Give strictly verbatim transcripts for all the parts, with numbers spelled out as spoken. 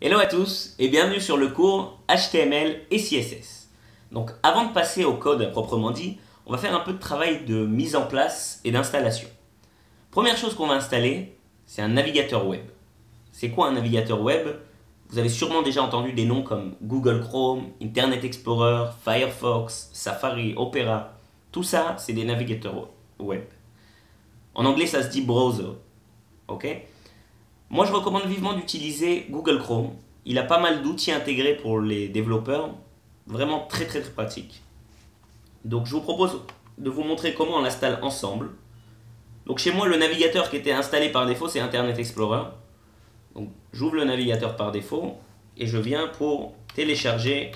Hello à tous et bienvenue sur le cours H T M L et C S S. Donc avant de passer au code proprement dit, on va faire un peu de travail de mise en place et d'installation. Première chose qu'on va installer, c'est un navigateur web. C'est quoi un navigateur web? Vous avez sûrement déjà entendu des noms comme Google Chrome, Internet Explorer, Firefox, Safari, Opera. Tout ça, c'est des navigateurs web. En anglais, ça se dit browser. Ok? Moi, je recommande vivement d'utiliser Google Chrome. Il a pas mal d'outils intégrés pour les développeurs. Vraiment très, très, très pratique. Donc, je vous propose de vous montrer comment on l'installe ensemble. Donc, chez moi, le navigateur qui était installé par défaut, c'est Internet Explorer. Donc, j'ouvre le navigateur par défaut et je viens pour télécharger.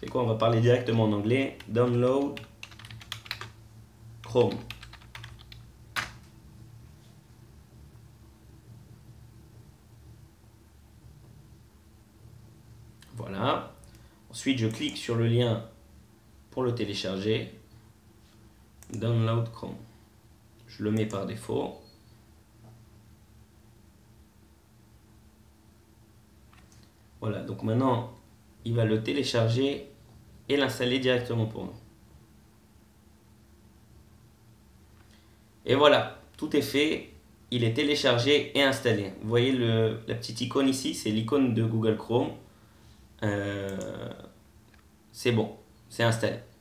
C'est quoi? On va parler directement en anglais. Download Chrome. Voilà. Ensuite, je clique sur le lien pour le télécharger. Download Chrome. Je le mets par défaut. Voilà, donc maintenant, il va le télécharger et l'installer directement pour nous. Et voilà, tout est fait. Il est téléchargé et installé. Vous voyez le, la petite icône ici, c'est l'icône de Google Chrome. Euh, c'est bon, c'est installé.